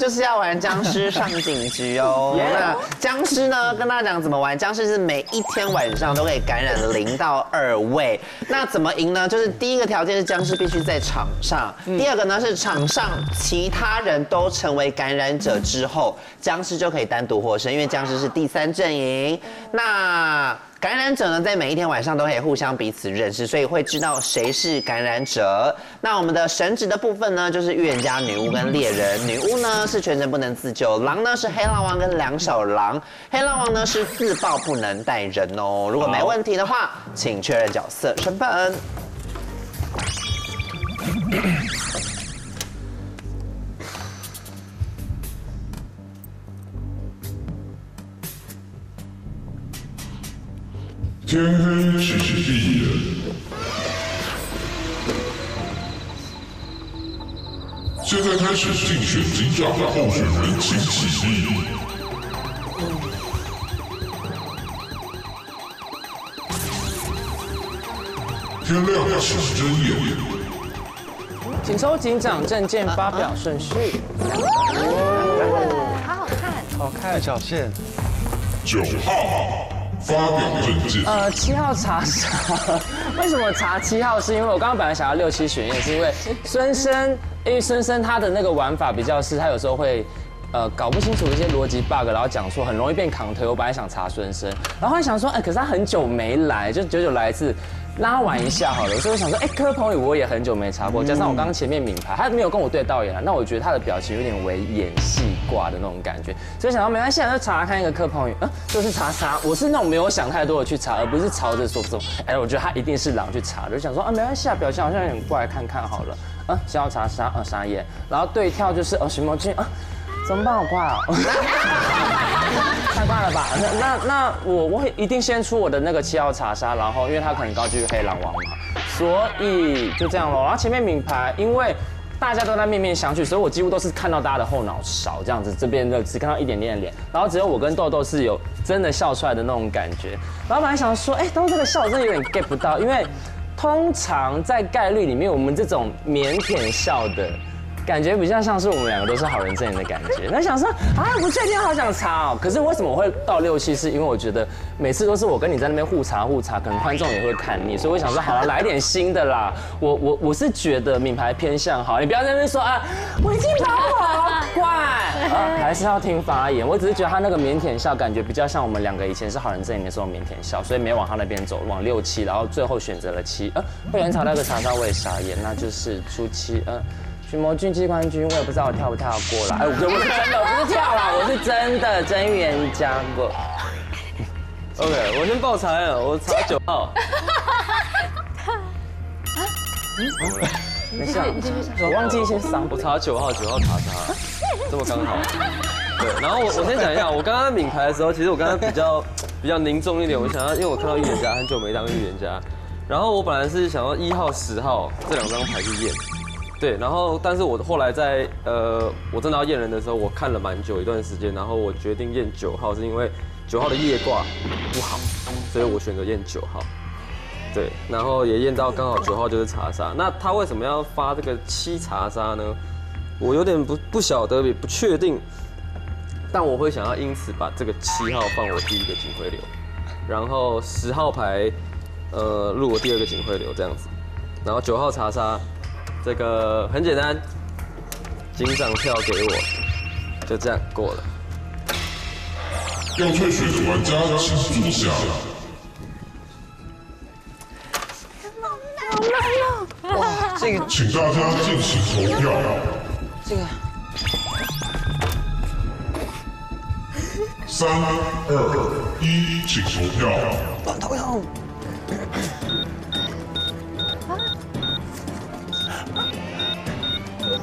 就是要玩僵尸上警局哦。那僵尸呢，跟大家讲怎么玩。僵尸是每一天晚上都可以感染0到2位。那怎么赢呢？就是第一个条件是僵尸必须在场上，第二个呢是场上其他人都成为感染者之后，僵尸就可以单独获胜，因为僵尸是第3阵营。那感染者呢，在每一天晚上都可以互相彼此认识，所以会知道谁是感染者。那我们的神职的部分呢，就是预言家、女巫跟猎人。女巫呢是全程不能自救，狼呢是黑狼王跟两小狼，黑狼王呢是自爆不能带人哦。如果没问题的话，请确认角色身份。天黑只是一人，现在开始竞选警长的候选人，请起立。天亮请睁眼，请抽警长证件发表顺序。好好看，好看，小倩，9号。 发表证件。7号查啥？为什么查7号？是因为我刚刚本来想要6、7选，是因为因为孙生他的那个玩法比较是，他有时候会搞不清楚一些逻辑 bug， 然后讲说很容易变扛推。我本来想查孙生，然后还想说，可是他很久没来，就久久来一次，让他玩一下好了。所以我想说，柯鹏宇我也很久没查过，加上我刚刚前面名牌他没有跟我对到眼了，那我觉得他的表情有点为演戏挂的那种感觉，所以想到没关系，就查看一个柯鹏宇，就是查杀，我是那种没有想太多的去查，而不是朝着说我觉得他一定是狼去查，就想说没关系啊，表情好像有点怪，看看好了，想要查杀杀眼，然后对跳就是徐茂俊怎么办？我挂了，太挂了吧？那我会一定先出我的那个7号查杀，然后因为他可能高居黑狼王嘛，所以就这样咯。然后前面名牌，因为大家都在面面相觑，所以我几乎都是看到大家的后脑勺这样子，这边的只看到一点点的脸，然后只有我跟豆豆是有真的笑出来的那种感觉。然后本来想说，豆豆这个笑真的有点 get 不到，因为通常在概率里面，我们这种腼腆笑的。 感觉比较像是我们两个都是好人证人的感觉。那想说啊，不确定，好想查哦。可是为什么我会到6、7？是因为我觉得每次都是我跟你在那边互查，可能观众也会看腻，所以我想说，好了，来点新的啦。我是觉得名牌偏向好，你不要在那边说啊，我已经把我好怪还是要听发言。我只是觉得他那个腼腆笑，感觉比较像我们两个以前是好人证人的时候腼腆笑，所以没往他那边走，往6、7，然后最后选择了7。会员查到一个查到我也傻眼，那就是出7。徐魔俊季冠军，我也不知道我跳不跳过啦。我是真的真预言家过。OK， 我先报查了，我查9号。没事，我忘记一些伤。我查9号查，这么刚好。对，然后我先讲一下，我刚刚抿牌的时候，其实我刚刚比较凝重一点，我想要，因为我看到预言家很久没当预言家，然后我本来是想要1号、10号这2张牌去验。 对，然后但是我后来在我真的要验人的时候，我看了蛮久一段时间，然后我决定验9号，是因为9号的夜卦不好，所以我选择验9号。对，然后也验到刚好9号就是查杀。那他为什么要发这个7查杀呢？我有点不晓得，也不确定，但我会想要因此把这个7号放我第一个警徽流，然后10号牌入我第2个警徽流这样子，然后9号查杀。 这个很简单，警长票给我，就这样过了。要退选的玩家请坐下。好难哦！哇，这个，请大家进行投票。这个，3、2、1，请投票。乱投票。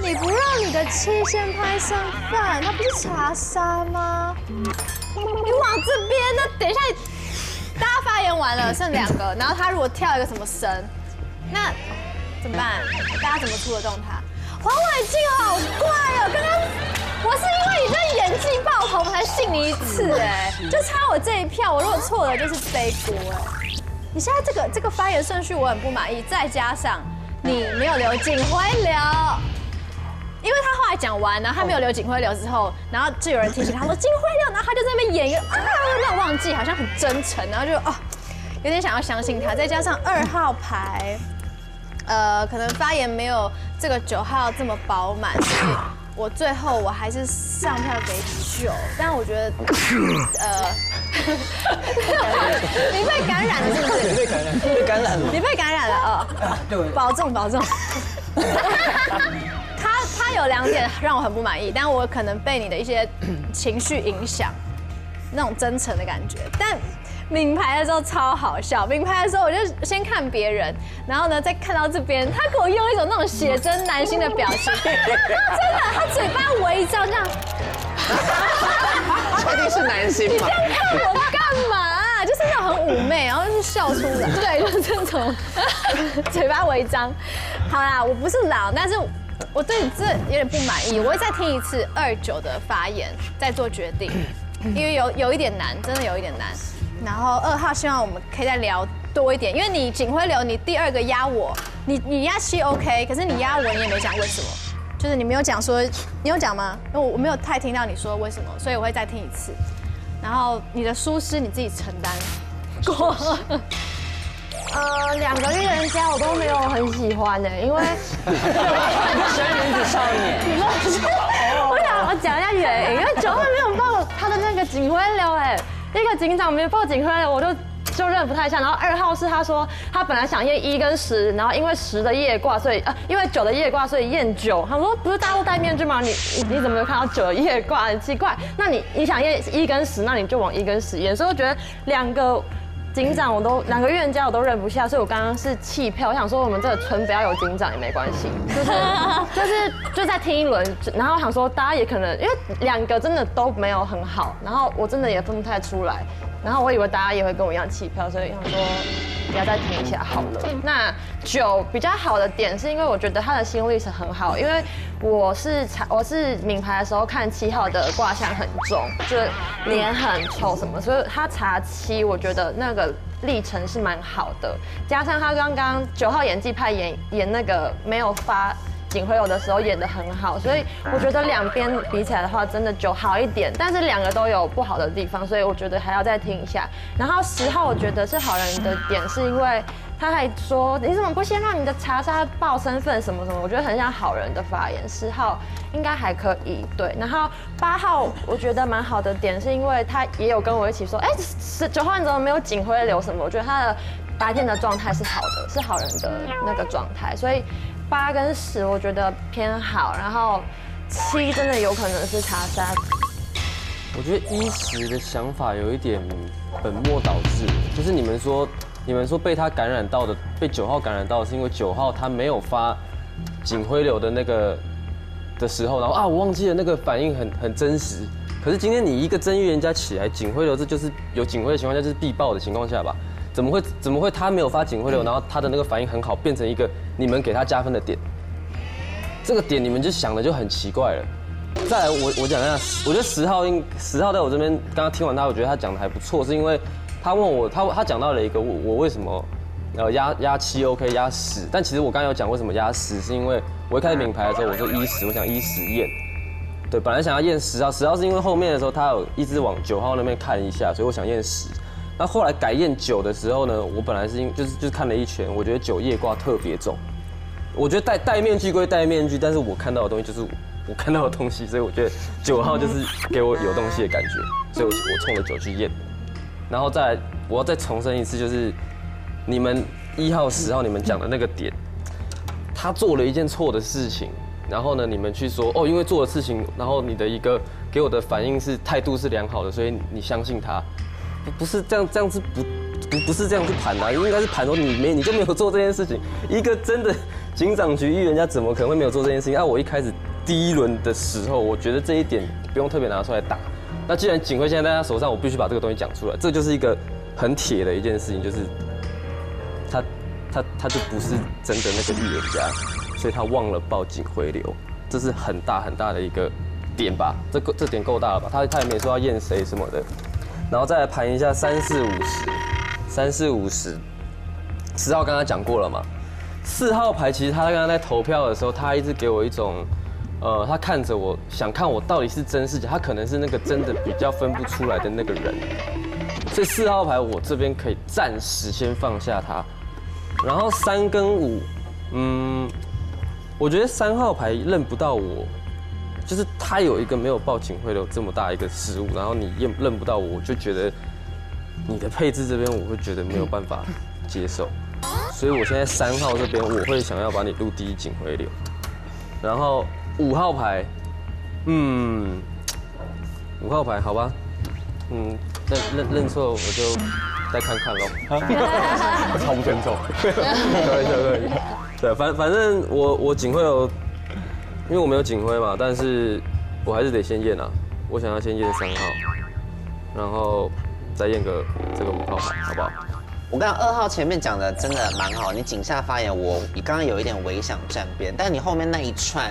你不让你的7先拍上饭，他不是查杀吗？你往这边，那等一下。大家发言完了，剩2个，然后他如果跳一个什么神，那怎么办？大家怎么出得动他？黄伟晋好怪哦，刚刚。 我是因为你这演技爆棚才信你一次哎，就差我这一票，我如果错了就是背锅哎。你现在这个发言顺序我很不满意，再加上你没有留景辉流，因为他后来讲完，然后他没有留景辉流之后，然后就有人提醒他说景辉流，然后他就在那边演一个啊，那忘记好像很真诚，然后就哦，有点想要相信他，再加上2号牌，可能发言没有这个9号这么饱满。 我最后我还是上票给9，但我觉得，你被感染了是不是？你被感染，被感染了。你被感染了啊！对，保重保重。他有2点让我很不满意，但我可能被你的一些情绪影响，那种真诚的感觉。但名牌的时候超好笑，名牌的时候我就先看别人，然后呢再看到这边，他给我用一种那种写真男星的表情。真的，他嘴巴微张这样，确定是男星吗？你这样看我干嘛、啊？就是那种很妩媚，然后就笑出来，对，就是这种嘴巴微张。好啦，我不是老，但是我对你这有点不满意，我会再听一次29的发言，再做决定，因为有一点难，真的有一点难。 然后2号希望我们可以再聊多一点，因为你景辉流，你第2个压我，你压7 OK， 可是你压我你也没讲为什么，就是你没有讲说，你有讲吗？我没有太听到你说为什么，所以我会再听一次。然后你的疏失你自己承担。过，2个预言家我都没有很喜欢呢，因为喜欢女子少年。你们我讲一下原因，因为9号没有报他的那个景辉流哎。 1个警长没有报警回来，我就认不太像。然后2号是他说他本来想验1跟10，然后因为10的夜挂，所以因为9的夜挂，所以验9。他说不是大家都戴面具吗？你怎么没有看到9的夜挂？很奇怪。那你想验1跟10，那你就往1跟10验。所以我觉得2个警长我都2个预言家我都认不下，所以我刚刚是弃票。我想说我们这个纯不要有警长也没关系，就再听一轮。然后我想说大家也可能因为2个真的都没有很好，然后我真的也分不太出来。然后我以为大家也会跟我一样弃票，所以想说不要再听一下好了。那9比较好的点是因为我觉得他的心路历程很好，因为我是名牌的时候看7号的卦象很重，就是脸很臭什么，所以他查7，我觉得那个历程是蛮好的。加上他刚刚9号演技派演那个没有发。 景辉流的时候演得很好，所以我觉得2边比起来的话，真的9好一点，但是2个都有不好的地方，所以我觉得还要再听一下。然后10号我觉得是好人的点，是因为他还说你怎么不先让你的查杀报身份什么什么，我觉得很像好人的发言。10号应该还可以，对。然后8号我觉得蛮好的点，是因为他也有跟我一起说，哎，9号你怎么没有景辉流什么？我觉得他的白天的状态是好的，是好人的那个状态，所以。 8跟10我觉得偏好，然后7真的有可能是查杀。我觉得10的想法有一点本末倒置，就是你们说被他感染到的，被9号感染到的是因为9号他没有发景辉流的那个的时候，然后啊我忘记了那个反应很真实。可是今天你一个真预言家起来，景辉流这就是有景辉的情况下就是必爆的情况下吧。 怎么会他没有发警徽流，然后他的那个反应很好，变成一个你们给他加分的点？这个点你们就想的就很奇怪了。再来我讲一下，我觉得10号在我这边刚刚听完他，我觉得他讲的还不错，是因为他问我他讲到了一个我为什么压7 OK 压10，但其实我刚才有讲为什么压10，是因为我一开始名牌的时候我说10，我想10验，对，本来想要验10号是因为后面的时候他有一直往9号那边看一下，所以我想验10。 那后来改验9的时候呢，我本来是就是看了一圈，我觉得9夜卦特别重。我觉得戴面具归戴面具，但是我看到的东西就是我看到的东西，所以我觉得9号就是给我有东西的感觉，所以我冲了9去验。然后再来我要再重申一次，就是你们1号、10号你们讲的那个点，他做了一件错的事情，然后呢你们去说哦，因为做的事情，然后你的一个给我的反应是态度是良好的，所以你相信他。 不是这样子不是这样去盘的、啊，应该是盘说你就没有做这件事情。一个真的警长局预言家怎么可能会没有做这件事情？啊，我一开始第1轮的时候，我觉得这一点不用特别拿出来打。那既然警徽现在在他手上，我必须把这个东西讲出来。这就是一个很铁的一件事情，就是他就不是真的那个预言家，所以他忘了报警回流，这是很大很大的一个点吧？这点够大了吧？他也没说要验谁什么的，然后再来盘一下3、4、5、10，3、4、5、10，10号刚刚讲过了嘛？4号牌其实他刚刚在投票的时候，他一直给我一种。他看着我，想看我到底是真是假。他可能是那个真的比较分不出来的那个人，所以4号牌我这边可以暂时先放下他。然后3跟5，我觉得3号牌认不到我，就是他有一个没有报警回流这么大一个失误，然后你认不到我，我就觉得你的配置这边我会觉得没有办法接受，所以我现在3号这边我会想要把你录第一警回流，然后。5号牌，5号牌，好吧，认错我就再看看喽。超不尊重，对，对，反正我警徽有，因为我没有警徽嘛，但是我还是得先验啊，我想要先验3号，然后再验个这个5号牌，好不好？我刚刚2号前面讲的真的蛮好，你井下发言，我刚刚有一点微想站边，但你后面那一串。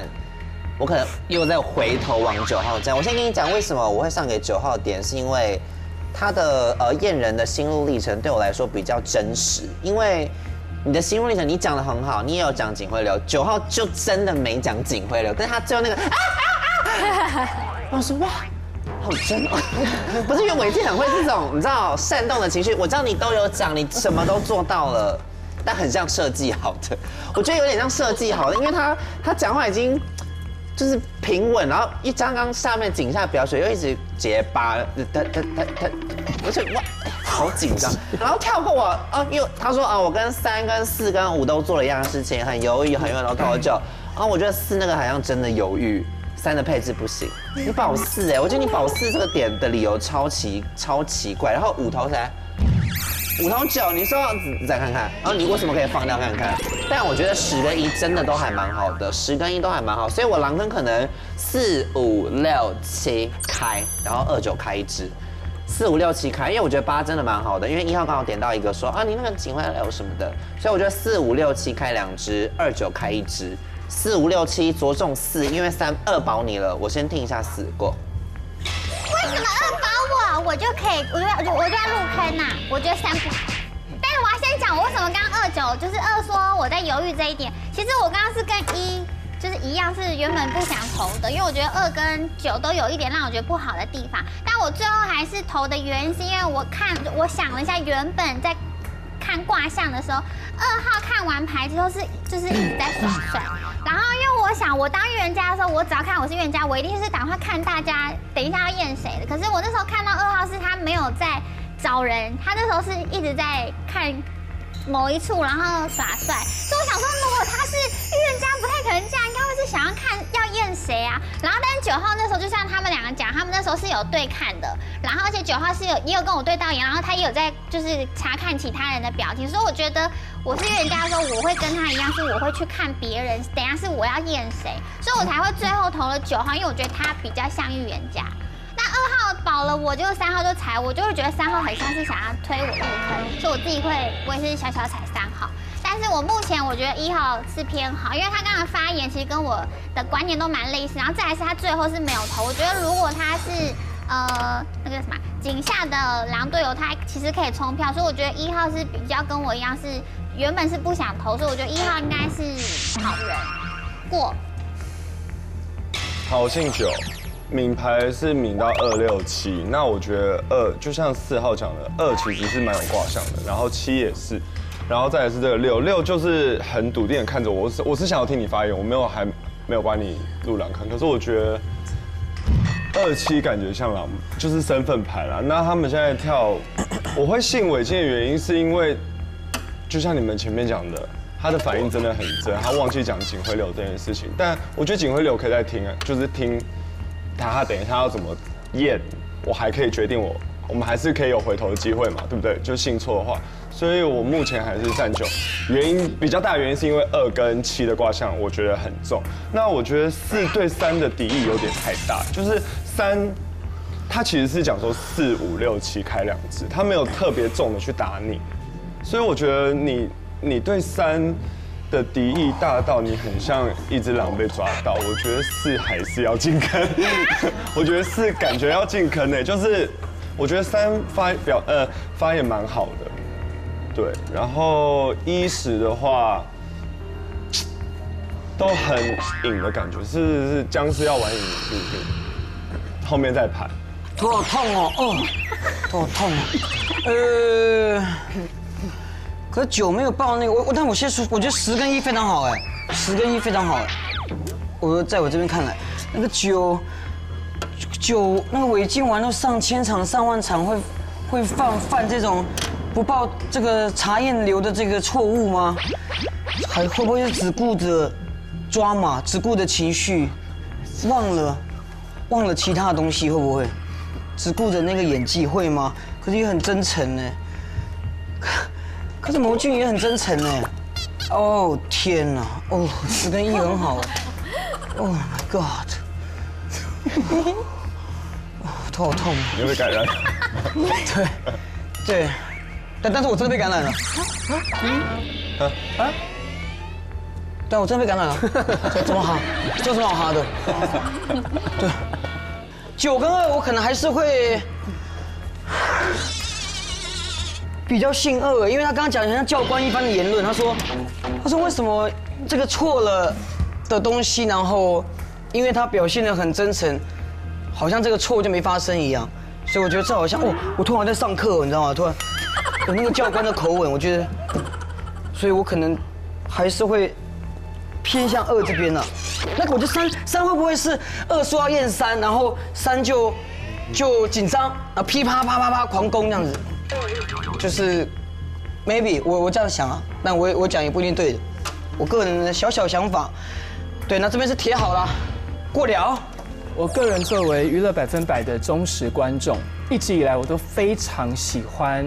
我可能又在回头往9号站。我先跟你讲为什么我会上给9号点，是因为他的验人的心路历程对我来说比较真实。因为你的心路历程你讲得很好，你也有讲警徽流，9号就真的没讲警徽流，但是他最后那个我说哇，好真哦！不是因为我已经很会这种你知道煽动的情绪，我知道你都有讲，你什么都做到了，但很像设计好的，我觉得有点像设计好的，因为他讲话已经。就是平稳，然后一刚刚下面井下表水又一直结巴，他，而且哇，好紧张。然后跳过我，又他说我跟3跟4跟5都做了一样的事情，很犹豫，很犹豫，然后拖很久。然后我觉得4那个好像真的犹豫，3的配置不行。你保4哎，我觉得你保4这个点的理由超奇怪。然后5投9，你说你再看看，然后你为什么可以放掉看看？但我觉得10跟1真的都还蛮好的，10跟1都还蛮好，所以我狼坑可能4、5、6、7开，然后2、9开一支，4、5、6、7开，因为我觉得8真的蛮好的，因为1号刚好点到一个说你那个警徽流什么的，所以我觉得4、5、6、7开2支，2、9开一支，4、5、6、7着重4，因为3、2保你了，我先听一下4过。为什么2保我就可以？我就要入坑呐、啊！我觉得3不好，但是我要先讲我为什么刚刚2、9，就是2说我在犹豫这一点。其实我刚刚是跟1就是一样，是原本不想投的，因为我觉得2跟9都有一点让我觉得不好的地方。但我最后还是投的原因是因为我想了一下，原本在看卦象的时候，2号看完牌之后就是一直在甩，然后因为我想我当预言家的时候，我只要看我是预言家，我一定是赶快看大家等一下要验谁的。可是我那时候看到2号是他没有在。找人，他那时候是一直在看某一处，然后耍帅，所以我想说，如果他是预言家，不太可能这样，应该会是想要看要验谁啊。然后，但是9号那时候就像他们两个讲，他们那时候是有对看的，然后而且9号是也有跟我对到眼，然后他也有在就是查看其他人的表情，所以我觉得我是预言家的时候，我会跟他一样，是我会去看别人，等一下是我要验谁，所以我才会最后投了9号，因为我觉得他比较像预言家。2号保了我，就3号就踩我，就会觉得3号很像是想要推我入坑，所以我自己会，我也是小小踩3号。但是我目前我觉得1号是偏好，因为他刚刚发言其实跟我的观念都蛮类似，然后再来是他最后是没有投。我觉得如果他是那个什么井下的狼队友，他其实可以冲票，所以我觉得1号是比较跟我一样是原本是不想投，所以我觉得1号应该是好人过。好姓9。抿牌是抿到2、6、7，那我觉得2就像4号讲的，2其实是蛮有卦象的，然后7也是，然后再来是这个6就是很笃定的看着我，我是想要听你发言，我还没有把你入狼坑，可是我觉得2、7感觉像狼，就是身份牌啦。那他们现在跳，我会信违禁的原因是因为，就像你们前面讲的。他的反应真的很真，他忘记讲警徽流这件事情，但我觉得警徽流可以再听，就是听他等一下要怎么验，我还可以决定我们还是可以有回头的机会嘛，对不对？就信错的话，所以我目前还是站9，原因比较大的原因是因为2跟7的卦象我觉得很重，那我觉得4对3的敌意有点太大，就是3。他其实是讲说4、5、6、7开两只，他没有特别重的去打你，所以我觉得你对3的敌意大到你很像一只狼被抓到，我觉得4还是要进坑，我觉得4感觉要进坑呢，就是我觉得3发也蛮好的，对，然后10的话。 都很瘾的感觉，是僵尸要玩瘾的是不是？后面再排。头好痛哦，哦，头好痛。可是9没有爆那个，但我先说，我觉得10跟1非常好哎，10跟1非常好哎。我在我这边看来，那个9那个违禁玩到上千场、上万场会犯这种不报这个查验流的这个错误吗？还会不会是只顾着？ 抓嘛，只顾着情绪，忘了其他的东西，会不会？只顾着那个演技会吗？可是也很真诚呢。可是牟俊也很真诚呢。哦天哪，哦10跟1很好。Oh my god！ 头好痛。你被感染？对，对，但是我真的被感染了。对，我真被感染了，怎么哈？这什么好哈的？对，9跟2我可能还是会比较性恶，因为他刚刚讲很像教官一般的言论，他说为什么这个错了的东西，然后因为他表现得很真诚，好像这个错就没发生一样，所以我觉得这好像哦，我突然在上课，你知道吗？突然有那个教官的口吻，我觉得，所以我可能还是会。 偏向2这边了，那我就3会不会是2说要验3，然后3就紧张，然后噼啪啪啪啪狂攻这样子，就是 maybe 我这样想啊，但我讲也不一定对的，我个人的小想法，对，那这边是贴好了，过了。我个人作为娱乐100%的忠实观众，一直以来我都非常喜欢。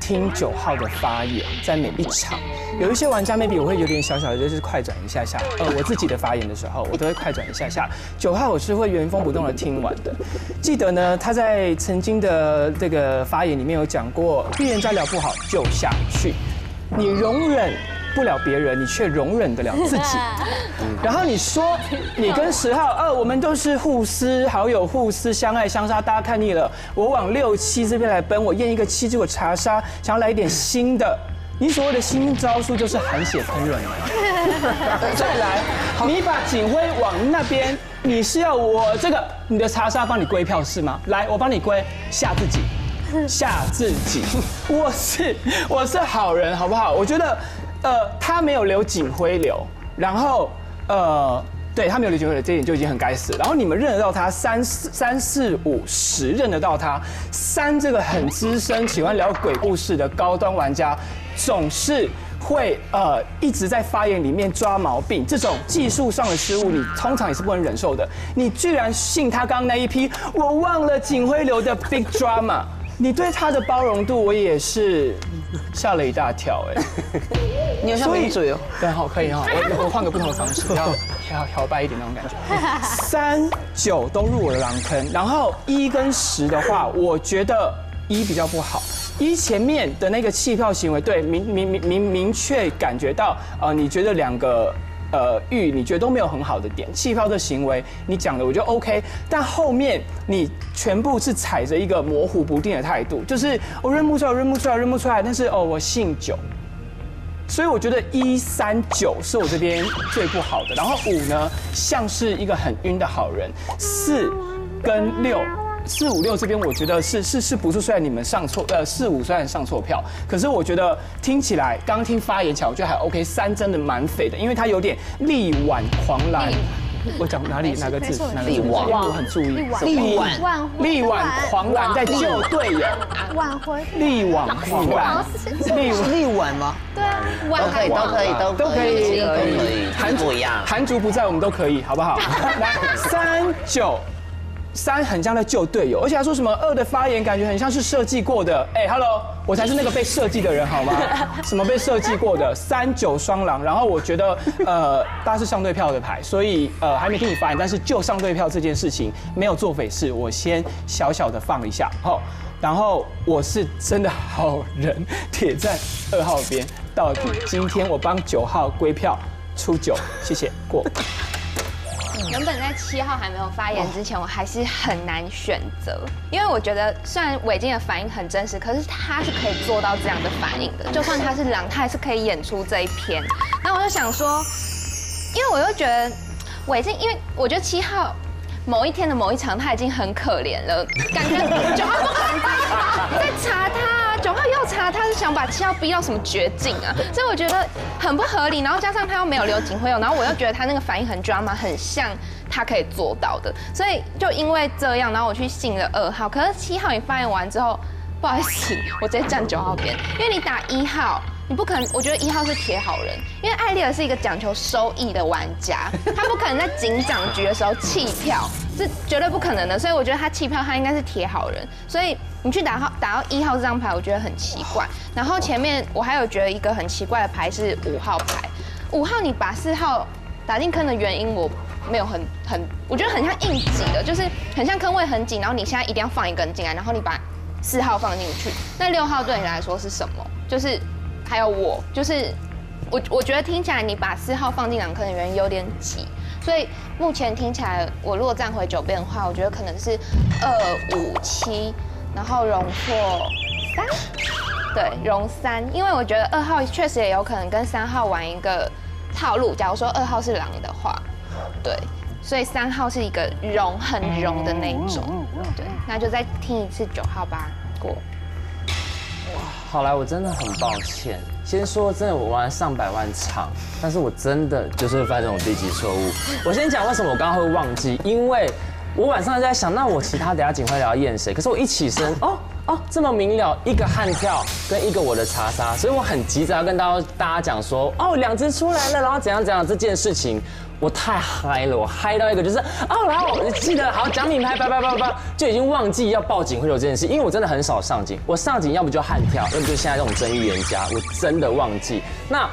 听9号的发言，在每一场，有一些玩家 maybe 我会有点小小的，就是快转一下下。我自己的发言的时候，我都会快转一下下。9号我是会原封不动的听完的。记得呢，他在曾经的这个发言里面有讲过，与人家聊不好就下去，你容忍不了别人，你却容忍得了自己。然后你说你跟10号，我们都是互撕好友，互撕相爱相杀，大家看腻了，我往6、7这边来奔，我验一个7，结果查杀，想要来一点新的。你所谓的新招数就是含血喷人了。再来，你把警徽往那边，你是要我这个你的查杀帮你归票是吗？来，我帮你归，吓自己，吓自己。我是好人，好不好？我觉得。 他没有留警徽流，然后对他没有留警徽流，这一点就已经很该死。然后你们认得到他3、4、5、10认得到他3这个很资深、喜欢聊鬼故事的高端玩家，总是会一直在发言里面抓毛病。这种技术上的失误，你通常也是不能忍受的。你居然信他刚那一批，我忘了警徽流的 big drama。 你对他的包容度，我也是吓了一大跳哎！你有像抿嘴哦？对，好，可以哈，我换个不同的方式，要调白一点那种感觉。3、9都入我的狼坑，然后1跟10的话，我觉得1比较不好。1前面的那个弃票行为，对，明确感觉到你觉得2个。 你觉得都没有很好的点，气泡的行为，你讲的我就 OK， 但后面你全部是踩着一个模糊不定的态度，就是我认不出来，认不出来，但是哦，我姓9，所以我觉得1、3、9是我这边最不好的，然后5呢像是一个很晕的好人，4跟6。 4、5、6这边我觉得是不是？虽然你们上错，4、5虽然上错票，可是我觉得听起来，刚听发言起来，我觉得还 OK。3真的蛮肥的，因为他有点力挽狂澜。我讲哪个字？力挽，我很注意。力挽狂澜，在救队友。挽回。力挽狂澜。力挽吗？对啊，都可以。韩族不在，我们都可以，好不好？来，3、9。三很像在救队友，而且还说什么二的发言感觉很像是设计过的。哎 ，Hello， 我才是那个被设计的人好吗？什么被设计过的？三九双狼。然后我觉得，大家是上对票的牌，所以还没听你发言，但是就上对票这件事情没有做匪事，我先小小的放一下。好，然后我是真的好人，铁站2号边到底。今天我帮9号归票，出9，谢谢过。 原本在7号还没有发言之前，我还是很难选择，因为我觉得虽然伟晶的反应很真实，可是他是可以做到这样的反应的，就算他是狼，他还是可以演出这一篇。然后我就想说，因为我就觉得伟晶，因为我觉得7号某一天的某一场他已经很可怜了，感觉9号不可能在查他。 9号要查，他是想把7号逼到什么绝境啊？所以我觉得很不合理。然后加上他又没有留警徽，然后我又觉得他那个反应很 drama， 很像他可以做到的。所以就因为这样，然后我去信了2号。可是7号你发言完之后，不好意思，我直接站9号边，因为你打1号。 你不可能，我觉得1号是铁好人，因为艾丽尔是一个讲求收益的玩家，他不可能在警长局的时候弃票，是绝对不可能的。所以我觉得他弃票，他应该是铁好人。所以你去打到1号这张牌，我觉得很奇怪。然后前面我还有觉得一个很奇怪的牌是5号牌，5号你把4号打进坑的原因我没有很，我觉得很像硬挤的，就是很像坑位很紧，然后你现在一定要放一根进来，然后你把4号放进去，那6号对你来说是什么？就是。 还有我，就是我觉得听起来你把4号放进2坑的原因有点急，所以目前听起来我如果站回9边的话，我觉得可能是2、5、7，然后容或3，对，容3，因为我觉得2号确实也有可能跟3号玩一个套路。假如说2号是狼的话，对，所以3号是一个容很容的那一种，对，那就再听一次9号吧，过。 好啦，我真的很抱歉。先说真的，我玩了上百万场，但是我真的就是会犯这种低级错误。我先讲为什么我刚刚会忘记，因为我晚上在想，那我其他等下警徽要验谁？可是我一起身，哦，这么明了，一个悍跳跟一个我的查杀，所以我很急着要跟大家讲说，哦，2只出来了，然后怎样怎样这件事情。 我太嗨了，我嗨到一个就是哦，然后我记得好讲品牌，叭叭叭，就已经忘记要报警会有这件事，因为我真的很少上警，我上警要不就悍跳，要不就现在这种争议人家，我真的忘记。那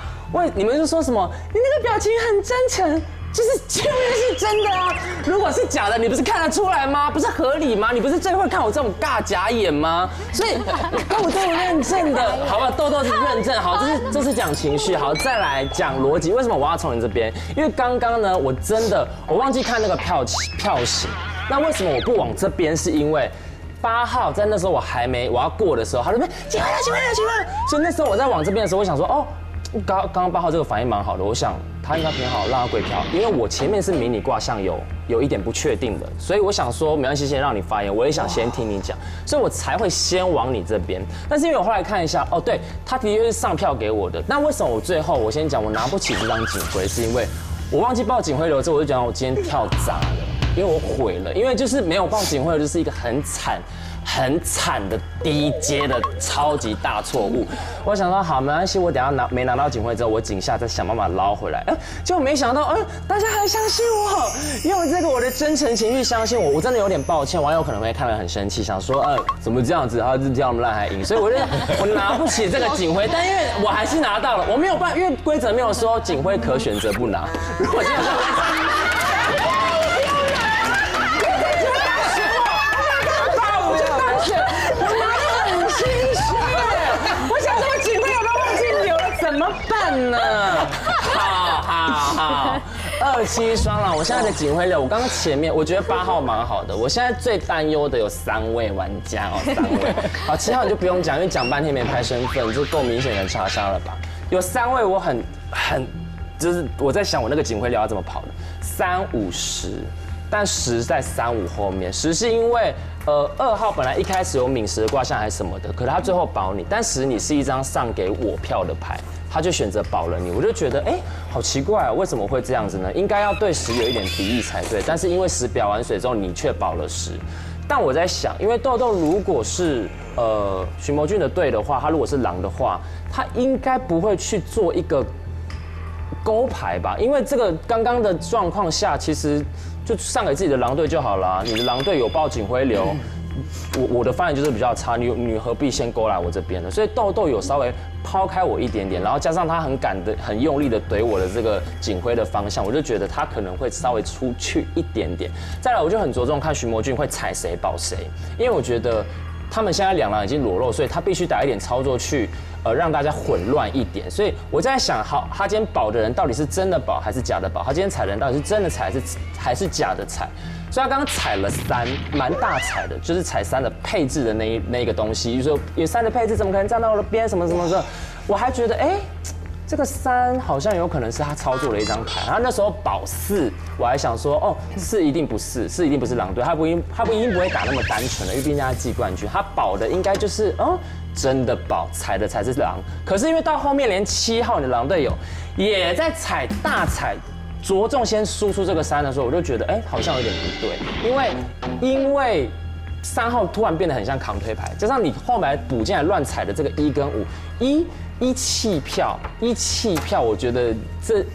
你们就说什么？你那个表情很真诚，就是前面是真的啊，如果是假的，你不是看得出来吗？不是合理吗？你不是最会看我这种尬假眼吗？所以跟我都有认证的，好吧？豆豆是认证，好，这是讲情绪，好，再来讲逻辑，为什么我要从你这边？因为刚刚。 呢，我真的我忘记看那个票型，那为什么我不往这边？是因为8号在那时候我还没我要过的时候，他那边警徽了，所以那时候我在往这边的时候，我想说哦，刚刚8号这个反应蛮好的，我想他应该挺好，让他归票，因为我前面是迷你卦象有一点不确定的，所以我想说没关系，先让你发言，我也想先听你讲，所以我才会先往你这边。但是因为我后来看一下，哦，对，他的确是上票给我的，那为什么我最后我先讲我拿不起这张警徽，是因为。 我忘记报警徽流之后，我就觉得我今天跳闸了，因为我毁了，因为就是没有报警徽流，就是一个很惨的低阶的超级大错误。我想说好没关系，我等下没拿到警徽之后，我警下再想办法捞回来。结果没想到，大家还相信我，用这个我的真诚情绪相信我，我真的有点抱歉。网友可能会看了很生气，想说怎么这样子，他就这样烂还赢，所以我拿不起这个警徽，但因为我还是拿到了，我没有办法，因为规则没有说警徽可选择不拿。如果这样。 怎么办呢？好，2、7双了。我现在的警徽流，我刚刚前面我觉得8号蛮好的。我现在最担忧的有3位玩家哦，3位。好，7号你就不用讲，因为讲半天没拍身份，就够明显的查杀了吧？有3位我很，就是我在想我那个警徽流要怎么跑的，3、5、10。 但10在3、5后面，10是因为2号本来一开始有敏10的卦象还是什么的，可是他最后保你，但10你是一张上给我票的牌，他就选择保了你，我就觉得好奇怪啊，为什么会这样子呢？应该要对10有一点敌意才对，但是因为10表完水之后你却保了10，但我在想，因为豆豆如果是徐谋俊的队的话，他如果是狼的话，他应该不会去做一个。 勾牌吧，因为这个刚刚的状况下，其实就上给自己的狼队就好了、啊。你的狼队有报警徽流。我的发言就是比较差，你何必先勾来我这边呢？所以豆豆有稍微抛开我一点点，然后加上他很敢的、很用力的怼我的这个警徽的方向，我就觉得他可能会稍微出去一点点。再来，我就很着重看徐模俊会踩谁保谁，因为我觉得他们现在两狼已经裸露，所以他必须打一点操作去。让大家混乱一点，所以我在想，好，他今天保的人到底是真的保还是假的保？他今天踩的人到底是真的踩还是假的踩？所以他刚刚踩了三，蛮大踩的，就是踩三的配置的那一个东西，就是说有三的配置怎么可能站到我的边什么什么的？我还觉得这个三好像有可能是他操作了一张牌，他那时候保四，我还想说，哦，四一定不是狼队，他不一定不会打那么单纯的，因为毕竟他季冠军，他保的应该就是真的保，踩的才是狼。可是因为到后面连7号你的狼队友也在踩大踩，着重先输出这个三的时候，我就觉得好像有点不对，因为。3号突然变得很像扛推牌，加上你后来补进来乱踩的这个1跟5，一弃票，我觉得这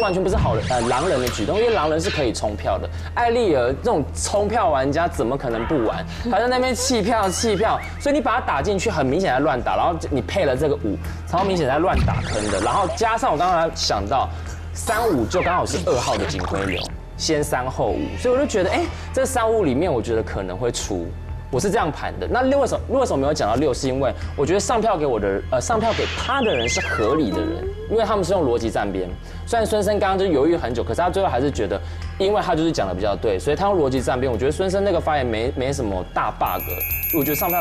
完全不是好人狼人的举动，因为狼人是可以冲票的。艾丽儿这种冲票玩家怎么可能不玩？他在那边弃票，所以你把他打进去，很明显在乱打，然后你配了这个5，超明显在乱打坑的。然后加上我刚刚想到3、5就刚好是2号的警徽流。先3后5，所以我就觉得，这3、5里面，我觉得可能会出，我是这样盘的。那6为什么没有讲到6？是因为我觉得上票给他的人是合理的人，因为他们是用逻辑站边。虽然孙生刚刚就犹豫很久，可是他最后还是觉得，因为他就是讲的比较对，所以他用逻辑站边。我觉得孙生那个发言没什么大 bug。我觉得上票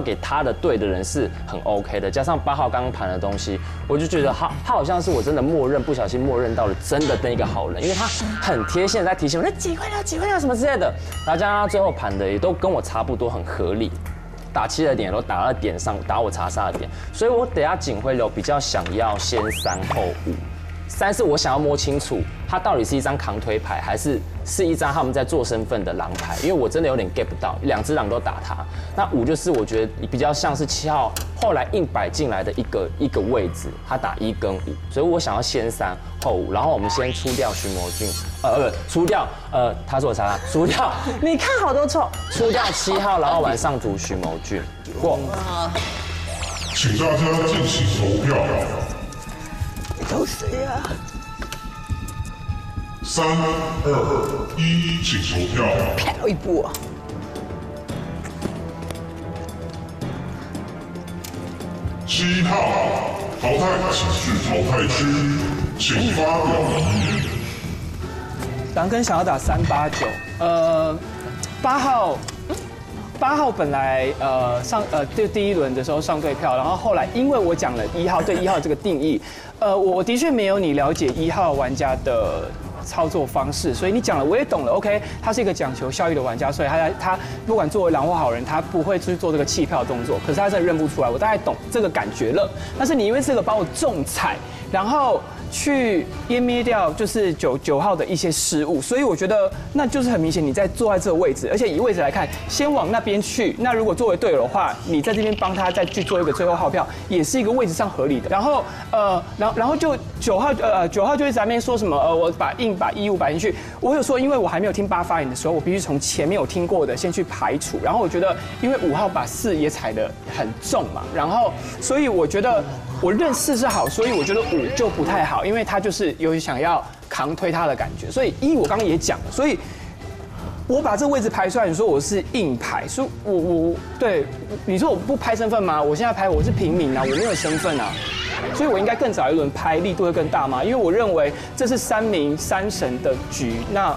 给他的对的人是很 OK 的，加上8号刚刚盘的东西，我就觉得他好像是我真的不小心默认到了真的那一个好人，因为他很贴心在提醒我，那几块了什么之类的，然后加上他最后盘的也都跟我差不多，很合理。打7的点都打到点上，打我查杀的点，所以我等下警徽流比较想要先3后5。3是我想要摸清楚，它到底是一张扛推牌，还是一张他们在做身份的狼牌？因为我真的有点 get 不到，2只狼都打他。那5就是我觉得比较像是7号后来硬摆进来的一个位置，他打1跟5，所以我想要先3后5，然后我们先出掉徐模俊，他说啥？出掉，你看好多错，出掉7号，然后晚上组徐模俊过。请大家进行投票。投谁呀？3、2、1，请投票。跳一步啊！7号淘汰，请去淘汰区，请发表意见。狼根想要打389，8号。8号本来就第一轮的时候上对票，然后后来因为我讲了1号对1号这个定义，我的确没有你了解1号玩家的操作方式，所以你讲了我也懂了。OK， 他是一个讲求效益的玩家，所以他不管作为狼或好人，他不会去做这个弃票动作。可是他真的认不出来，我大概懂这个感觉了。但是你因为这个把我重踩，然后去湮灭掉就是9号的一些失误，所以我觉得那就是很明显你在坐在这个位置，而且以位置来看，先往那边去。那如果作为队友的话，你在这边帮他再去做一个最后号票，也是一个位置上合理的。然后就9号就一直在那边说什么我把15摆进去。我有说，因为我还没有听8发言的时候，我必须从前面有听过的先去排除。然后我觉得，因为5号把4也踩得很重嘛，然后所以我觉得。我认识是好，所以我觉得5就不太好，因为他就是有想要扛推他的感觉。所以1我刚刚也讲了，所以我把这个位置排出来，你说我是硬排，所以我对你说我不拍身份吗？我现在拍我是平民啊，我没有身份啊，所以我应该更早一轮拍，力度会更大吗？因为我认为这是3名3神的局，那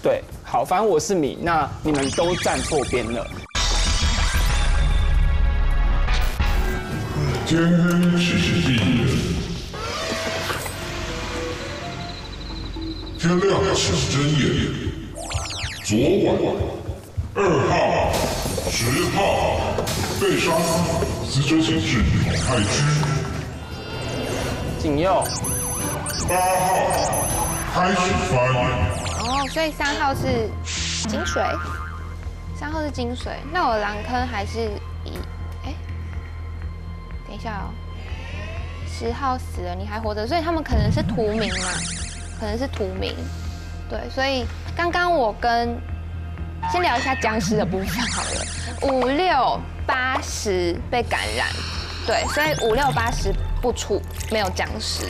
对好，反正我是米，那你们都站错边了。天黑请闭眼，天亮请睁眼。昨晚2号、10号被杀死，死者请至淘汰区。景佑，8号开始发言。哦，所以3号是金水，3号是金水，那我狼坑还是一。等一下哦，10号死了，你还活着，所以他们可能是屠民嘛，可能是屠民。对，所以刚刚我跟先聊一下僵尸的部分好了，5、6、8、10被感染，对，所以5、6、8、10不出，没有僵尸，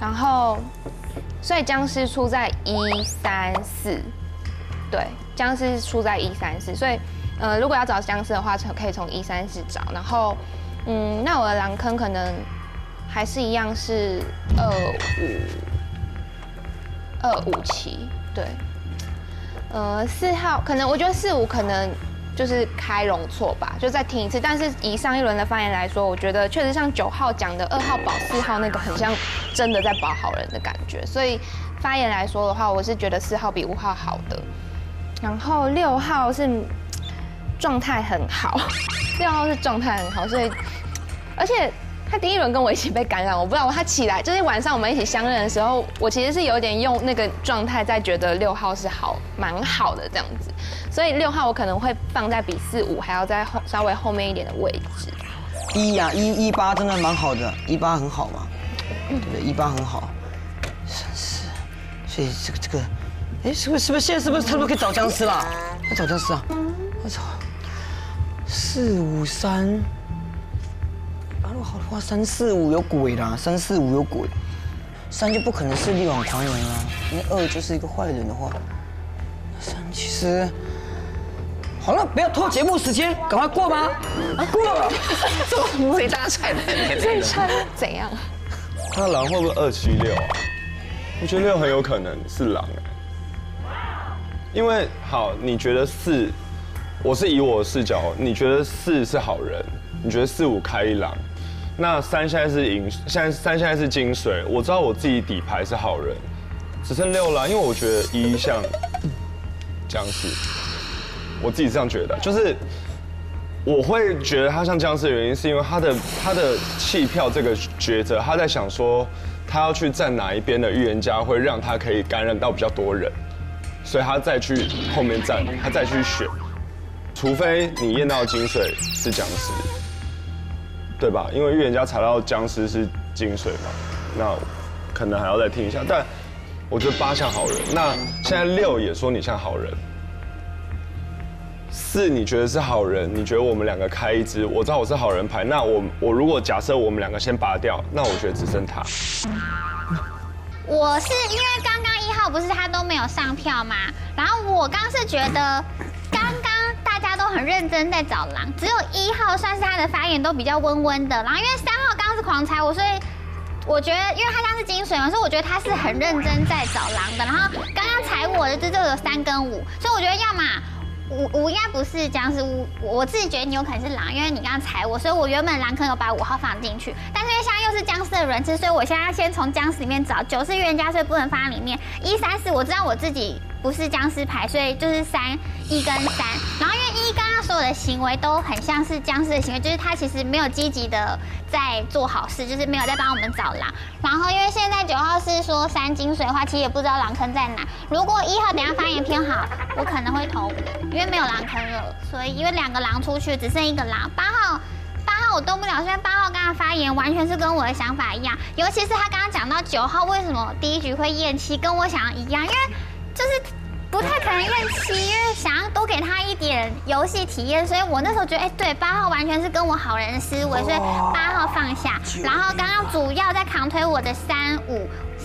然后所以僵尸出在1、3、4，对，僵尸出在1、3、4，所以如果要找僵尸的话，可以从1、3、4找，然后那我的狼坑可能还是一样是2、5、7，对，4号可能我觉得4、5可能就是开容错吧，就再听一次。但是以上一轮的发言来说，我觉得确实像9号讲的2号保4号那个很像真的在保好人的感觉，所以发言来说的话，我是觉得4号比5号好的，然后6号是状态很好，6号是状态很好，所以而且。他第一轮跟我一起被感染，我不知道他起来就是晚上我们一起相认的时候，我其实是有点用那个状态在觉得6号是好蛮好的这样子，所以6号我可能会放在比4、5还要在稍微后面一点的位置。1、8真的蛮好的，18很好嘛，对不对？18很好，3、4，所以这个，哎，是不是现在是不是差不多可以找僵尸啦？要找僵尸啊！我操，4、5、3。好的话，3、4、5有鬼啦，3、4、5有鬼，3就不可能是力挽狂言啦，因为2就是一个坏人的话，3其实好了，不要拖节目时间，赶快过吧。啊，过了，最大菜的，最差怎样？那狼会不会2、7、6啊？我觉得6很有可能是狼哎，因为好，你觉得4，我是以我的视角，你觉得4是好人，你觉得4、5开狼。那3现在是银，现在是金水。我知道我自己底牌是好人，只剩6了，因为我觉得1像僵尸，我自己这样觉得。就是我会觉得他像僵尸的原因，是因为他的弃票这个抉择，他在想说他要去站哪一边的预言家会让他可以感染到比较多人，所以他再去后面站，他再去选，除非你验到金水是僵尸。对吧？因为预言家查到僵尸是金水嘛，那可能还要再听一下。但我觉得8像好人，那现在6也说你像好人，4你觉得是好人，你觉得我们两个开一支，我知道我是好人牌，那我如果假设我们两个先拔掉，那我觉得只剩他。我是因为刚刚1号不是他都没有上票嘛，然后我刚是觉得刚。大家都很认真在找狼，只有1号算是他的发言都比较温温的。然后因为3号刚刚是狂猜我，所以我觉得因为他像是金水嘛，所以我觉得他是很认真在找狼的。然后刚刚踩我的这就有3跟5，所以我觉得要么5应该不是僵尸，我自己觉得你有可能是狼，因为你刚刚踩我，所以我原本狼可能有把5号放进去，但是因为现在又是僵尸的人质，所以我现在要先从僵尸里面找9是预言家，所以不能放在里面。1、3、4我知道我自己不是僵尸牌，所以就是3、1跟3。然后因为所有的行为都很像是僵尸的行为，就是他其实没有积极的在做好事，就是没有在帮我们找狼。然后因为现在9号是说3金水的话，其实也不知道狼坑在哪。如果1号等一下发言偏好，我可能会投5，因为没有狼坑了。所以因为2个狼出去，只剩1个狼。8号我动不了，虽然8号刚刚发言完全是跟我的想法一样，尤其是他刚刚讲到9号为什么第一局会验7，跟我想的一样，因为就是。不太可能验7，因为想要多给他一点游戏体验，所以我那时候觉得，哎，对，8号完全是跟我好人的思维，所以8号放下。然后刚刚主要在扛推我的3、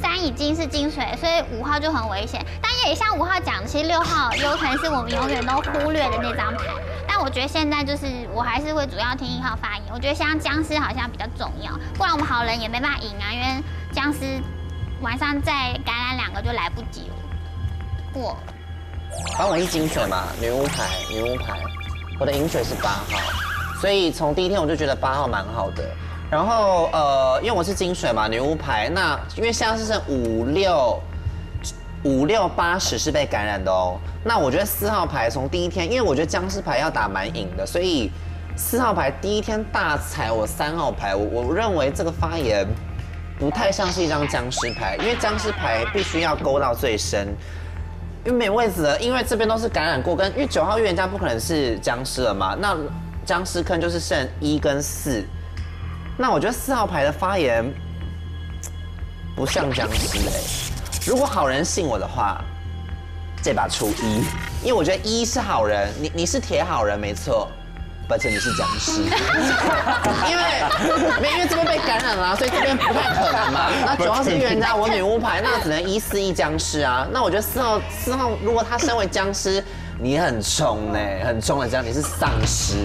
5，3已经是金水，所以5号就很危险。但也像5号讲，其实6号有可能是我们永远都忽略的那张牌。但我觉得现在就是我还是会主要听1号发言，我觉得像僵尸好像比较重要，不然我们好人也没办法赢啊，因为僵尸晚上再感染2个就来不及了。我。反正我是金水嘛，女巫牌，我的银水是8号，所以从第一天我就觉得8号蛮好的。然后因为我是金水嘛，女巫牌，那因为现在是剩5、6、8、10是被感染的哦。那我觉得4号牌从第一天，因为我觉得僵尸牌要打蛮赢的，所以4号牌第一天大踩我3号牌，我认为这个发言不太像是一张僵尸牌，因为僵尸牌必须要勾到最深。因为没位置了，因为这边都是感染过，跟因为9号预言家不可能是僵尸了嘛，那僵尸坑就是剩1跟4。那我觉得4号牌的发言不像僵尸哎，如果好人信我的话，这把出一，因为我觉得一是好人，你是铁好人没错。 本身你是僵尸，因为这边被感染了、啊，所以这边不太可能嘛。那9号是预言家，我女巫牌，那只能一四一僵尸啊。那我觉得4号，如果他身为僵尸，你很冲呢、欸，很冲的僵尸，你是丧尸，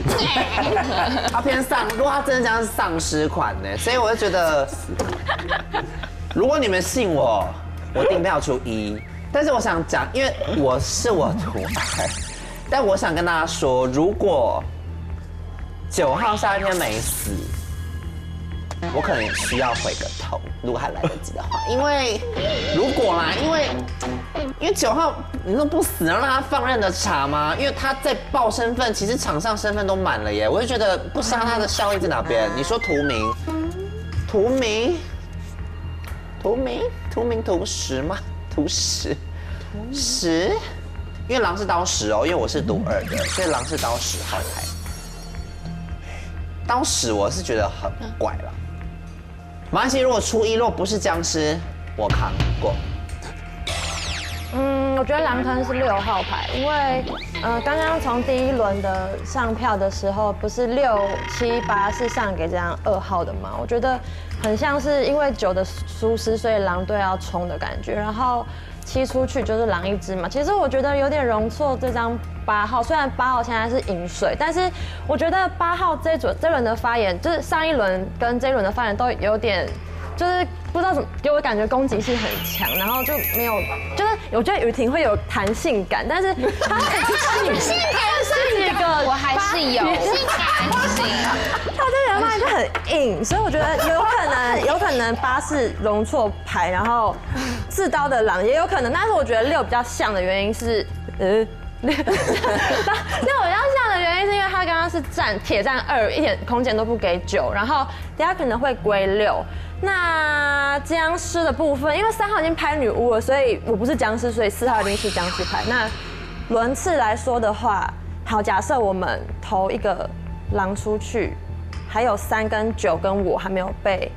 他偏丧。如果他真的僵尸是丧尸款呢、欸，所以我就觉得，如果你们信我，我订票出一。但是我想讲，因为我独爱，但我想跟大家说，如果 9号下一天没死，我可能需要回个头，如果还来得及的话。因为如果啦，因为9号你说不死，然后让他放任的查吗？因为他在报身份，其实场上身份都满了耶。我就觉得不杀他的效益在哪边？你说图名图石吗？图石，因为狼是刀石哦，因为我是读2的，所以狼是刀石好牌。 当时我是觉得很怪了，马来西亚如果出一，若不是僵尸，我扛过。嗯，我觉得狼坑是6号牌，因为刚刚从第一轮的上票的时候，不是6、7、8是上给这样2号的嘛？我觉得很像是因为9的疏失，所以狼队要冲的感觉，然后。 7出去就是狼一只嘛，其实我觉得有点容错这张8号，虽然8号现在是饮水，但是我觉得8号这轮的发言，就是上一轮跟这一轮的发言都有点，就是不知道怎么给我感觉攻击性很强，然后就没有，就是我觉得雨婷会有弹性感，但是她性感，我还是有性感型，她这人脉就很硬，所以我觉得有可能8是容错牌，然后。 刺刀的狼也有可能，但是我觉得6比较像的原因是，6比较像的原因是因为他刚刚是铁站2，一点空间都不给9，然后等下可能会归6。那僵尸的部分，因为3号已经拍女巫了，所以我不是僵尸，所以4号已经是僵尸牌。那轮次来说的话，好，假设我们投一个狼出去，还有3跟9跟我还没有被。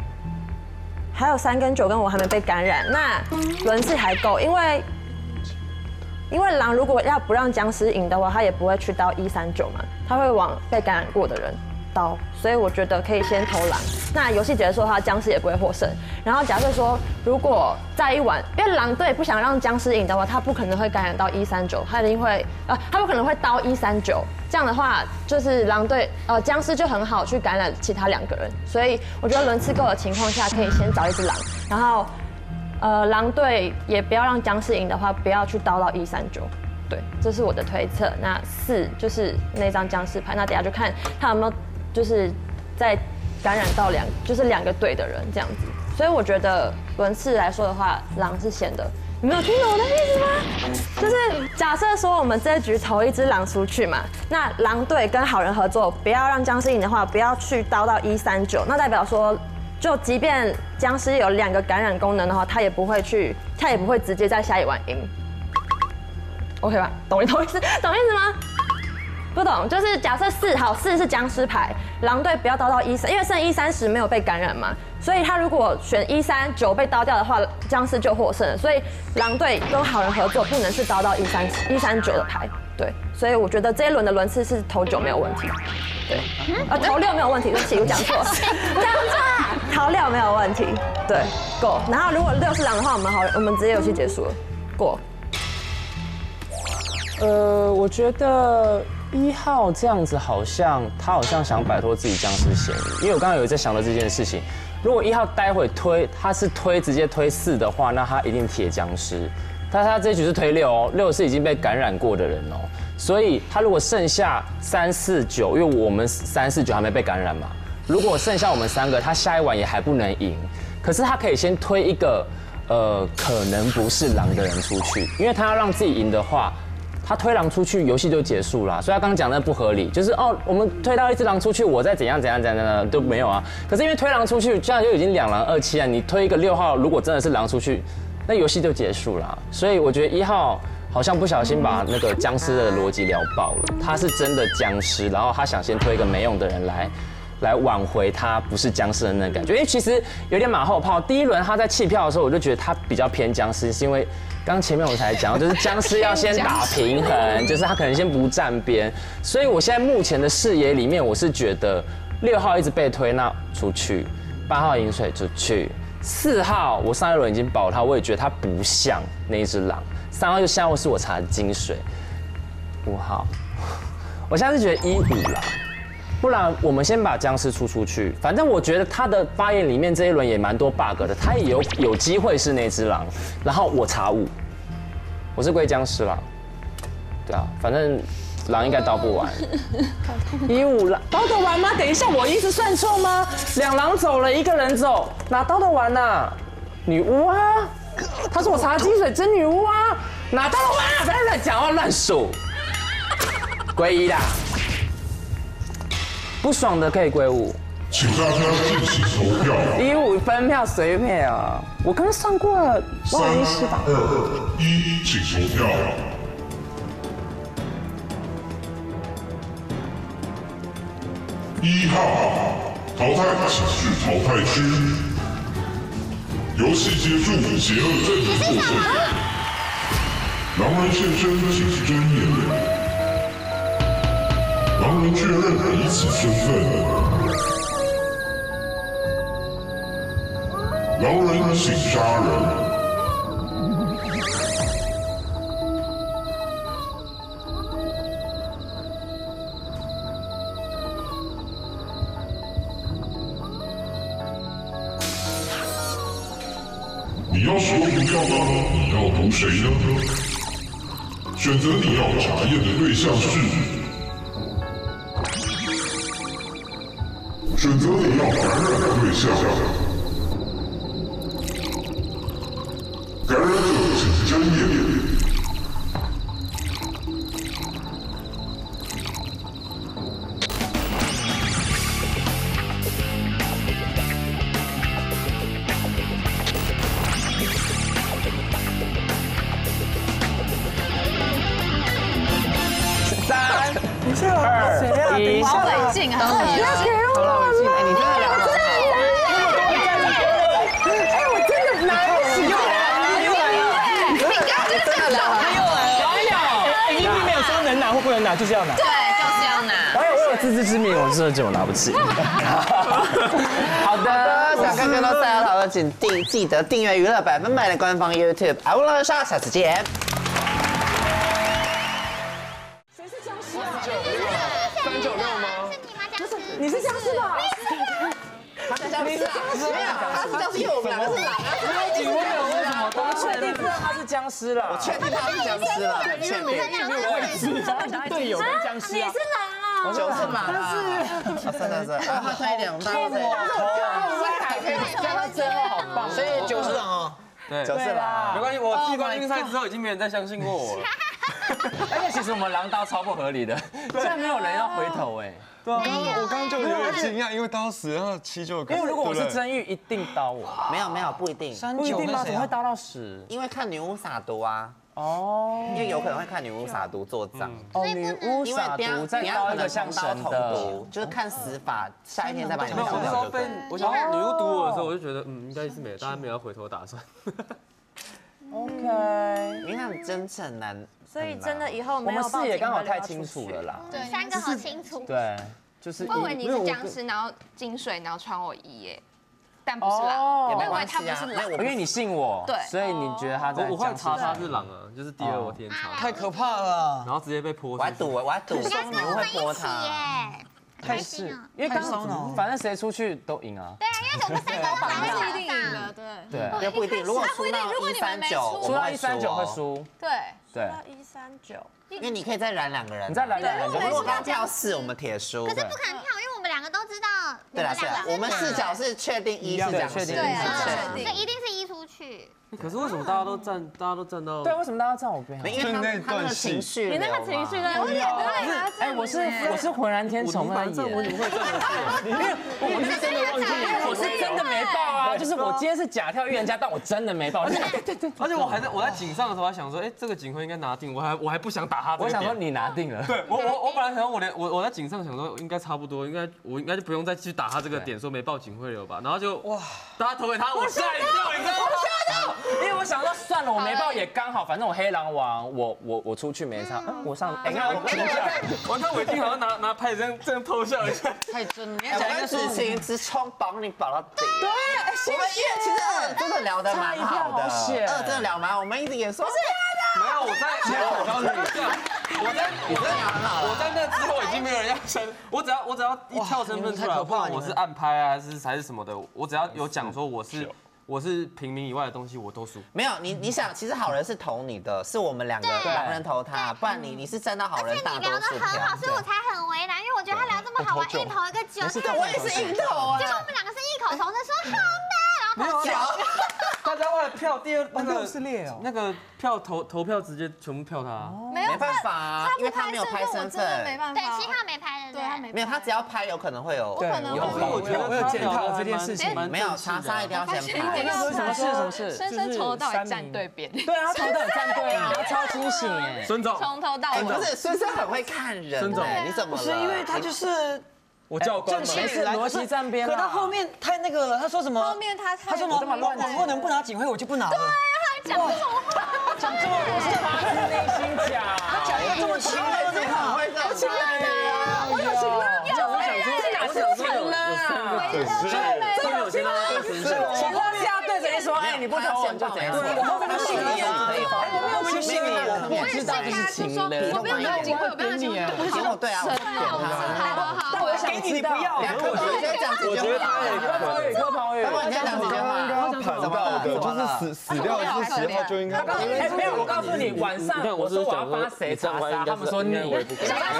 还有3跟9跟我还没被感染，那轮次还够，因为狼如果要不让僵尸赢的话，他也不会去刀139嘛，他会往被感染过的人刀，所以我觉得可以先投狼。那游戏结束的话，僵尸也不会获胜。然后假设说，如果再一晚，因为狼队不想让僵尸赢的话，他不可能会感染到139，他一定会他不可能会刀139。这样的话，就是狼队僵尸就很好去感染其他2个人。所以我觉得轮次够的情况下，可以先找一只狼，然后狼队也不要让僵尸赢的话，不要去刀到139。 对，这是我的推测。那4就是那张僵尸牌，那等下就看他有没有就是在感染到两个队的人这样子。所以我觉得轮次来说的话，狼是先的。你没有听懂我的意思吗？就是假设说我们这一局投一只狼出去嘛，那狼队跟好人合作，不要让僵尸赢的话，不要去刀到139，那代表说。 就即便僵尸有2个感染功能的话，他也不会直接在下一晚赢。OK 吧？懂意思吗？不懂，就是假设4是僵尸牌，狼队不要刀到130，因为剩130没有被感染嘛，所以他如果选139被刀掉的话，僵尸就获胜了。所以狼队跟好人合作不能去刀到139的牌。对，所以我觉得这一轮的轮次是投9没有问题。对，投6没有问题，对不起，我讲错了，投6没有问题，对，过。然后如果6是狼的话，我们直接游戏结束了，过。我觉得1号这样子好像他想摆脱自己僵尸嫌疑，因为我刚刚有在想到这件事情，如果1号待会推他是直接推4的话，那他一定铁僵尸，但他这一局是推6哦，6是已经被感染过的人哦，所以他如果剩下3、4、9，因为我们3、4、9还没被感染嘛。 如果剩下我们3个，他下一晚也还不能赢，可是他可以先推一个，可能不是狼的人出去，因为他要让自己赢的话，他推狼出去，游戏就结束啦。所以他刚刚讲的不合理，就是哦，我们推到一只狼出去，我再怎样都没有啊。可是因为推狼出去，这样就已经2狼2七啊，你推一个6号，如果真的是狼出去，那游戏就结束啦。所以我觉得1号。 好像不小心把那个僵尸的逻辑聊爆了，他是真的僵尸，然后他想先推一个没用的人来挽回他不是僵尸的那种感觉，因为其实有点马后炮。第一轮他在弃票的时候，我就觉得他比较偏僵尸，是因为刚前面我才讲，就是僵尸要先打平衡，就是他可能先不站边，所以我现在目前的视野里面，我是觉得6号一直被推，那出去；8号饮水出去；4号我上一轮已经保他，我也觉得他不像那一只狼；3号就下午是我查的金水；5号，我现在是觉得1、5了。 不然我们先把僵尸出去，反正我觉得他的发言里面这一轮也蛮多 bug 的，他也有机会是那只狼，然后我查5，我是归僵尸啦，对啊，反正狼应该倒不完，15狼倒得完吗？等一下我一直算错吗？2狼走了，1个人走，哪倒得完啊？女巫啊，他说我查金水真女巫啊，哪倒得完啊？不要乱讲话乱数，归1啦。 不爽的可以归5，请大家进行投票。15分票随便啊，我刚刚算过了，不好意思吧。3、2、1，请投票。1号淘汰，请去淘汰区。游戏结束，邪恶阵营获胜。狼人现身，请睁眼。 狼人确认彼此身份。狼人请杀人。你要谁投票呢？你要投谁呢？选择你要查验的对象是。 选择你要感染的对象，感染者请睁眼。3、2、1，好冷静啊！不要给我。 不能拿，就是要拿。对，就是要拿。我有自知之明，我知道这我拿不起。好的，想看更多赛后讨论，请记得订阅娱乐100%的官方 YouTube。阿文老师，下次见。谁是僵尸啊？396吗？是你吗？僵尸？你是僵尸吧？他是僵尸，没有，他是僵尸，因为我们两个是狼啊。我确定知道他是僵尸了，我确定他是僵尸了，因为我也是。 队友跟僵尸，你是狼啊？9是马，是。然后他推2大，我可以加到最后，好棒。所以9是狼啊，对，9是狼。没关系，我季冠军赛之后已经没人再相信过我了。而且其实我们狼刀超不合理的，现在没有人要回头哎。对啊，我刚刚就有点惊讶，因为刀死然后7、9个。因为如果我是真玉，一定刀我。没有不一定，3、9吗？怎么会刀到10？因为看女巫撒毒啊。 哦，因为有可能会看女巫撒毒做账，哦，女巫撒毒再刀一个像神的，就是看死法，下一天再把你们杀掉。我想女巫毒我的时候，我就觉得应该是没有，大家没有回头打算。OK， 因为他们真是很难，所以真的以后没有办法。我们视野刚好太清楚了啦，对，3个好清楚。对，就是我以为你是僵尸，然后金水，然后穿我衣耶。 但不是狼，我以为他不是狼，因为你信我，对，所以你觉得他在。我会查他是狼啊，就是第2我天查，太可怕了，然后直接被泼。我还赌，我还赌，你会泼他。太是，因为刚反正谁出去都赢啊。对啊，因为我们3个反正是一定赢的，对。对，不一定，如果输到139，输到139会输。对。对。139，因为你可以再染2个人，你再染2个人，如果刚跳4，我们铁输。可是不可能跳，因为。 我们2个都知道，对啦，对啦，我们4角是确定1是讲，对，所以一定是1出去。可是为什么大家都站到？对，为什么大家站我边？因为他那个情绪，你那个情绪呢？我也对，哎，我是浑然天成而已。我怎么会这样？我是真的没爆啊，就是我今天是假跳预言家，但我真的没爆。对，而且我在井上的时候还想说，哎，这个警徽应该拿定，我还不想打他。我想说你拿定了。对，我本来想说我在井上想说应该差不多，我应该就不用再去打他这个点，说没爆警徽流吧。然后就哇，大家投给他，我吓一跳，你知道吗？操！因为我想说算了，我没报也刚好，反正我黑狼王，我出去没差，我上。你看我看我已经好像拿拍子这样偷笑一下，太真了。你讲一个事情，直冲帮你绑到底。对，我们因为其实真的聊得蛮好的，真的聊蛮好，我们一直也说。 没有，我告诉你，我在那之后已经没有人要生，我只要一跳身份出来，不管我是暗拍啊，还是什么的，我只要有讲说我是平民以外的东西，我都输。没有，你想，其实好人是投你的，是我们两个狼人投他，不然你是站到好人大多数。而且你聊得很好，所以我才很为难，因为我觉得他聊这么好，我硬投一个9，对，我也是硬投啊。结果我们两个是异口同声说好难，然后他9。 大家为了票，第二那个票投票直接全部票他，没办法，因为他没有拍身份，没办法。对，其实他没拍的，对他没有，他只要拍有可能会有，我觉得我有检讨这件事情，没有查杀一定要先拍。什么事？深深从头到尾站对边，对啊，从头到尾站对啊，超清醒哎，孙总从头到尾不是孙生很会看人，孙总你怎么了？不是因为他就是。 我教官嘛，正确是逻辑站边，可到后面太那个了。他说什么？后面他说我能不拿警徽我就不拿了。对啊，他讲这种话，讲这么多是发自内心讲。他讲一个这么情勒的话，我情勒啊，我有情勒，有情勒。 说哎，你不投我，你就怎样？对，我没有信你啊！我没有信你，我知道就是情勒。我不要拿警徽，我不要拿警徽，不是情勒，对啊，好，但我又想给你，你不要。我觉得他也可以，就是死掉之时，他就应该。哎，没有，我告诉你，晚上我说我要发谁查杀，他们说你。小赖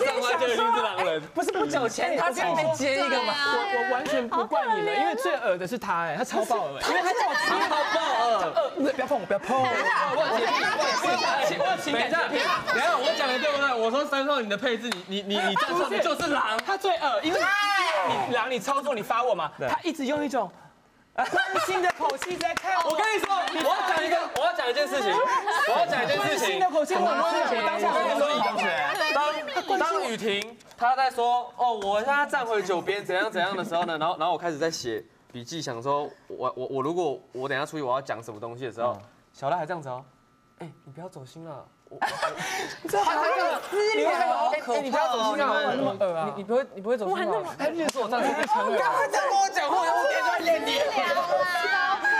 上官就已经是狼人，不是不久前他这边接一个嘛，我完全不怪你了，因为最恶的是他，哎，他超爆。 因为他叫我超爆恶，不要碰我，不要碰我。我情感上，等一下我讲的对不对？我说三少你的配置，你站上你就是狼，他最恶，因为你狼你操作你发我嘛，他一直用一种关心的口气在看我。我跟你说，我要讲一件事情。关心的口气，当雨婷她在说哦，我让她站回九边怎样怎样的时候呢，然后我开始在写。 笔记想说，我如果我等下出去我要讲什么东西的时候，小赖还这样子哦，哎，你不要走心了，你不要走心了，你不会走心了，还认识我站在这边，你刚刚在跟我讲话，我天在练你，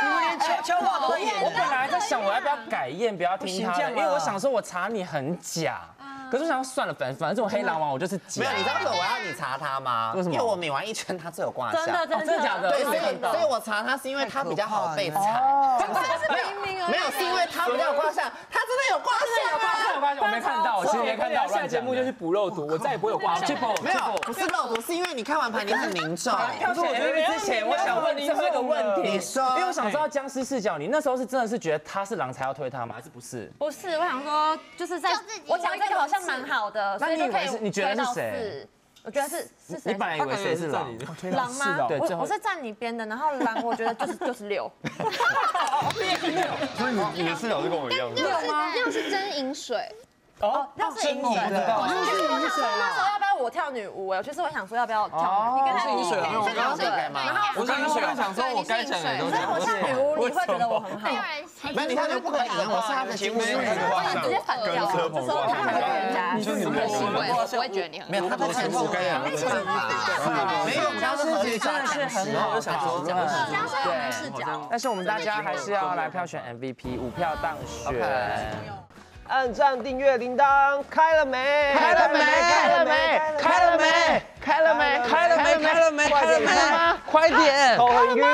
你们连悄悄话都演。我本来在想我要不要改验，不要听他，因为我想说我查你很假。 可是我想算了，反正这种黑狼王我就是没有，你知道为什么我要你查他吗？为什么？因为我每玩一圈他最有挂下。真的假的？对，所以我查他是因为他比较好被查。真的是平民啊！没有，是因为他比较有挂下，他真的有挂下，有挂下，我没看到，我其实没看到。下节目就是补肉毒，我再也不会有挂下。没有，不是肉毒，是因为你看完盘你很凝重。可是我觉得之前我想问你这个问题，你说，因为我想知道僵尸视角，你那时候是真的是觉得他是狼才要推他吗？还是不是？不是，我想说就是在我讲这个好像。 蛮好的，所以就可以。你觉得是谁？我觉得是谁？你本来以为谁是狼？狼吗？对，我是站你边的，然后狼我觉得就是6。所以你的视角是跟我一样的。6是真饮水。哦，6是饮水。我想说那时候要不要我跳女巫？我其实我想说要不要跳女巫？你是饮水，我刚刚改嘛。然后我是饮水，我想说我该讲的都讲了。我跳女巫，你会觉得我很好。 那你看就不可以，我是他的行为，我直接反掉。这时候他们人家就是你的行为，我不会觉得你很。没有，他在前头跟人家。没有，僵尸姐真的是很好，我想说，僵尸我们视角。但是我们大家还是要来票选 MVP， 5票当选。按赞、订阅、铃铛，开了没？开了没？开了没？开了没？开了没？开了没？开了没？开了没？快点！头很晕。